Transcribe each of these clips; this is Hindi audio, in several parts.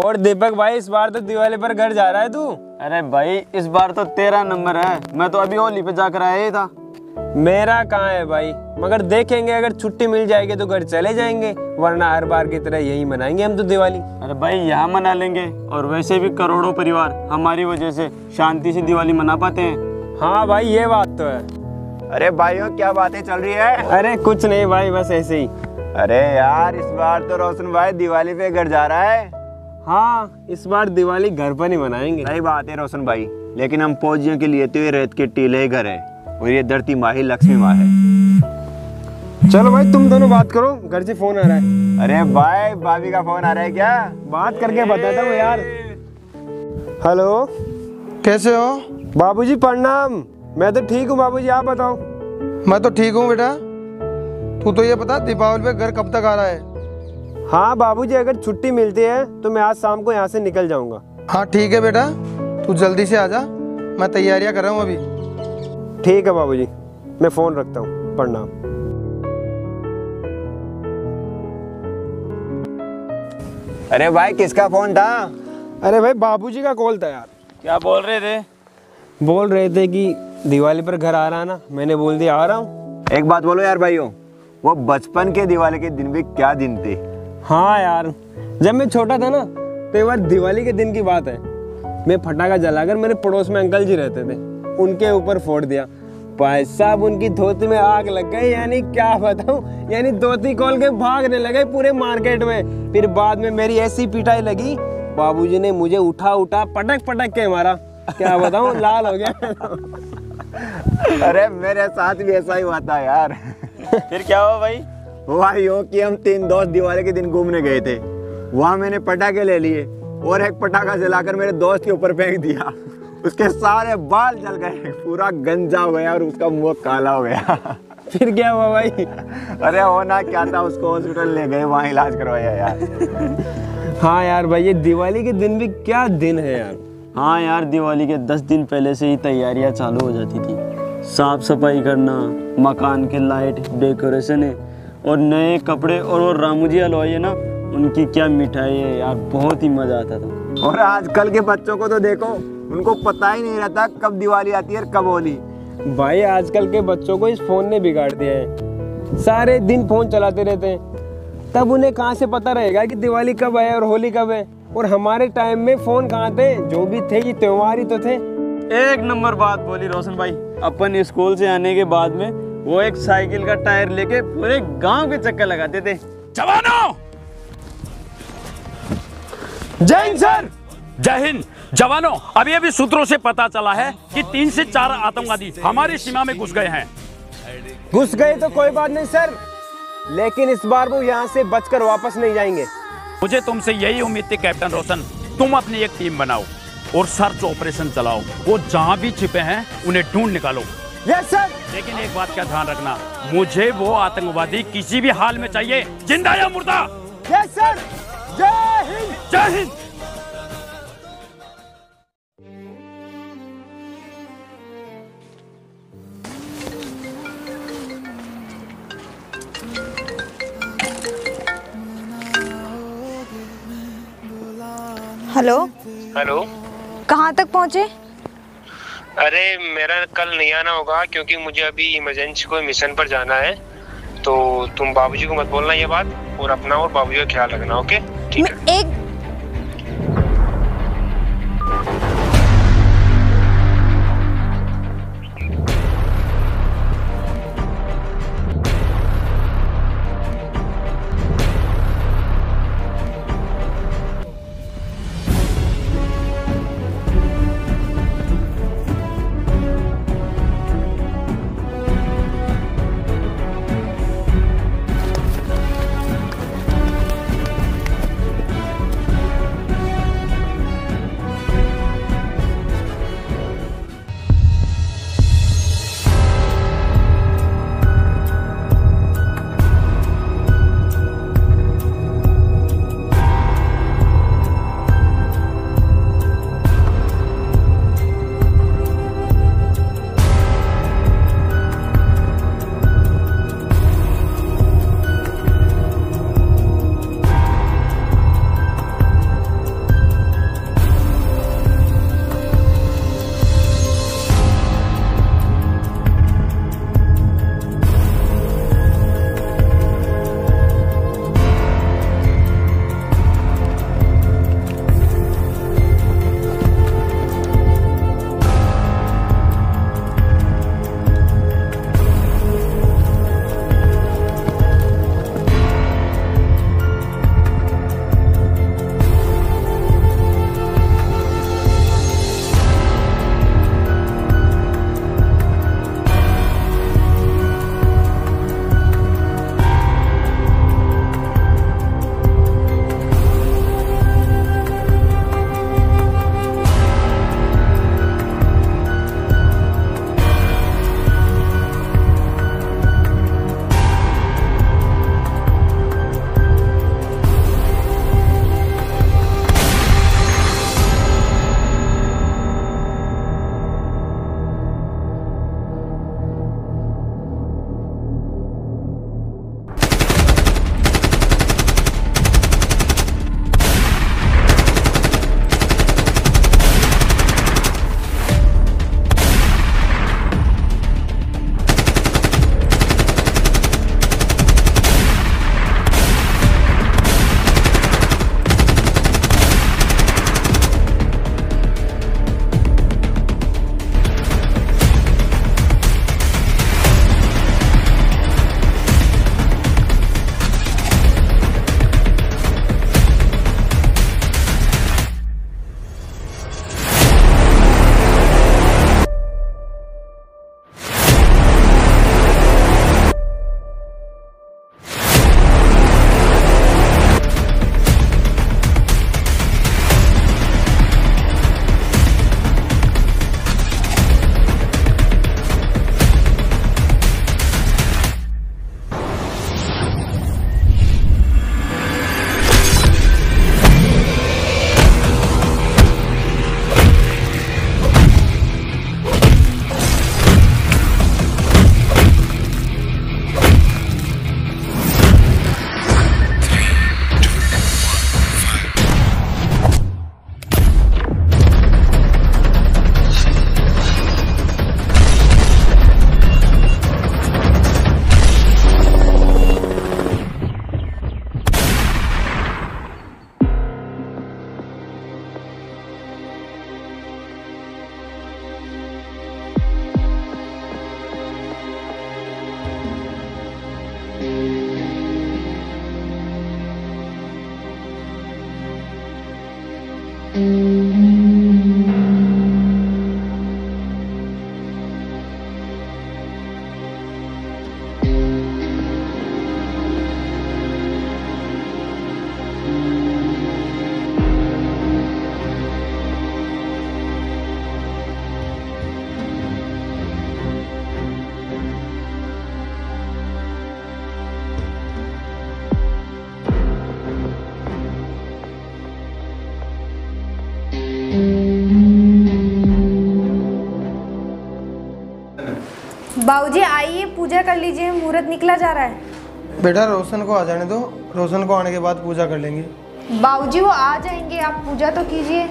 और दीपक भाई, इस बार तो दिवाली पर घर जा रहा है तू? अरे भाई, इस बार तो 13 नंबर है, मैं तो अभी होली पे जाकर आया ही था। मेरा कहाँ है भाई, मगर देखेंगे, अगर छुट्टी मिल जाएगी तो घर चले जाएंगे, वरना हर बार की तरह यही मनाएंगे हम तो दिवाली। अरे भाई, यहाँ मना लेंगे, और वैसे भी करोड़ों परिवार हमारी वजह से शांति से दिवाली मना पाते हैं। हाँ भाई, ये बात तो है। अरे भाइयों, क्या बातें चल रही है? अरे कुछ नहीं भाई, बस ऐसे ही। अरे यार, इस बार तो रोशन भाई दिवाली पे घर जा रहा है। हाँ, इस बार दिवाली घर पर ही मनाएंगे। सही बात है रोशन भाई, लेकिन हम फौजियों के लिए तो ये रेत के टीले घर है, और ये धरती माँ ही लक्ष्मी माँ है। चलो भाई, तुम दोनों बात करो, घर से फोन आ रहा है। अरे भाई, भाभी का फोन आ रहा है क्या? बात करके बताता हूँ यार। हेलो, कैसे हो? बाबूजी प्रणाम। मैं तो ठीक हूँ बाबूजी, आप बताओ? मैं तो ठीक हूँ बेटा। तू तो ये बता, दीपावली पे घर कब तक आ रहा है? हाँ बाबूजी, अगर छुट्टी मिलती है तो मैं आज शाम को यहाँ से निकल जाऊँगा। हाँ ठीक है बेटा, तू जल्दी से आजा, मैं तैयारियाँ कर रहा हूँ अभी। ठीक है बाबूजी, मैं फ़ोन रखता हूँ। प्रणाम। अरे भाई, किसका फ़ोन था? अरे भाई, बाबूजी का कॉल था यार। क्या बोल रहे थे? बोल रहे थे कि दिवाली पर घर आ रहा है ना। मैंने बोल दिया आ रहा हूँ। एक बात बोलो यार भाइयों, वो बचपन के दिवाली के दिन भी क्या दिन थे। हाँ यार, जब मैं छोटा था ना, तो एक बार दिवाली के दिन की बात है, मैं फटाखा जलाकर, मेरे पड़ोस में अंकल जी रहते थे, उनके ऊपर फोड़ दिया। भाई साहब, उनकी धोती में आग लग गई, यानी क्या बताऊँ, यानी धोती खोल के भागने लगे पूरे मार्केट में। फिर बाद में मेरी ऐसी पिटाई लगी, बाबूजी ने मुझे उठा उठा पटक पटक के मारा, क्या बताऊँ, लाल हो गया। अरे मेरे साथ भी ऐसा ही हुआ था यार। फिर क्या हुआ भाई? हुआ यूँ कि हम 3 दोस्त दिवाली के दिन घूमने गए थे, वहाँ मैंने पटाखे ले लिए, और एक पटाखा जलाकर मेरे दोस्त के ऊपर फेंक दिया। उसके सारे बाल जल गए, पूरा गंजा हो गया, और उसका मुंह काला हो गया। फिर क्या हुआ भाई? अरे होना क्या था, उसको हॉस्पिटल ले गए, वहाँ इलाज करवाया यार। हाँ यार भाई, ये दिवाली के दिन भी क्या दिन है यार। हाँ यार, दिवाली के 10 दिन पहले से ही तैयारियाँ चालू हो जाती थी। साफ सफाई करना, मकान के लाइट डेकोरेशन है, और नए कपड़े, और वो रामू जी हलवाई है ना, उनकी क्या मिठाई है यार, बहुत ही मज़ा आता था। और आजकल के बच्चों को तो देखो, उनको पता ही नहीं रहता कब दिवाली आती है और कब होली। भाई आजकल के बच्चों को इस फ़ोन ने बिगाड़ दिया है, सारे दिन फ़ोन चलाते रहते हैं, तब उन्हें कहाँ से पता रहेगा कि दिवाली कब है और होली कब है। और हमारे टाइम में फ़ोन कहाँ थे, जो भी थे ये त्यौहार ही तो थे। 1 नंबर बात बोली रोशन भाई, अपन स्कूल से आने के बाद में वो एक साइकिल का टायर लेके पूरे गांव के चक्कर लगाते थे। जवानों जय हिंद सर। जय हिंद जवानों, अभी अभी सूत्रों से पता चला है कि 3 से 4 आतंकवादी हमारी सीमा में घुस गए हैं। घुस गए तो कोई बात नहीं सर, लेकिन इस बार वो यहाँ से बचकर वापस नहीं जाएंगे। मुझे तुमसे यही उम्मीद थी कैप्टन रोशन, तुम अपनी एक टीम बनाओ और सर्च ऑपरेशन चलाओ, वो जहाँ भी छिपे हैं उन्हें ढूंढ निकालो। Yes sir. लेकिन एक बात का ध्यान रखना, मुझे वो आतंकवादी किसी भी हाल में चाहिए, जिंदा या मुर्दा। Yes sir. जय हिंद। जय हिंद। हेलो। हेलो, कहाँ तक पहुँचे? अरे मेरा कल नहीं आना होगा, क्योंकि मुझे अभी इमरजेंसी कोई मिशन पर जाना है, तो तुम बाबूजी को मत बोलना ये बात, और अपना और बाबूजी का ख्याल रखना। ओके ठीक है। एक बाबूजी आइए पूजा कर लीजिए, मुहूर्त निकला जा रहा है। बेटा रोशन को आ जाने दो, रोशन को आने के बाद पूजा कर लेंगे। बाबूजी वो आ जाएंगे, आप पूजा तो कीजिए।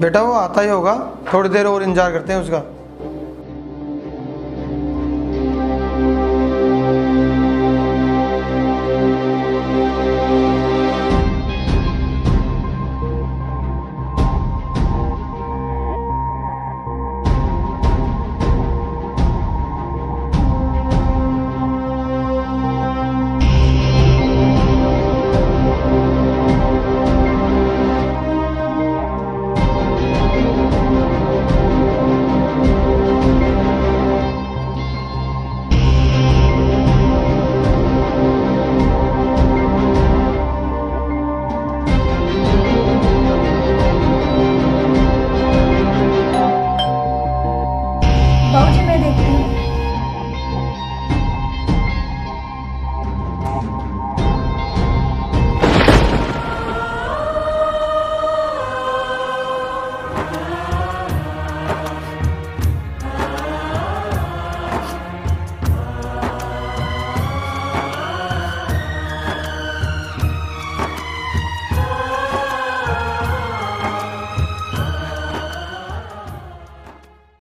बेटा वो आता ही होगा, थोड़ी देर और इंतजार करते हैं उसका।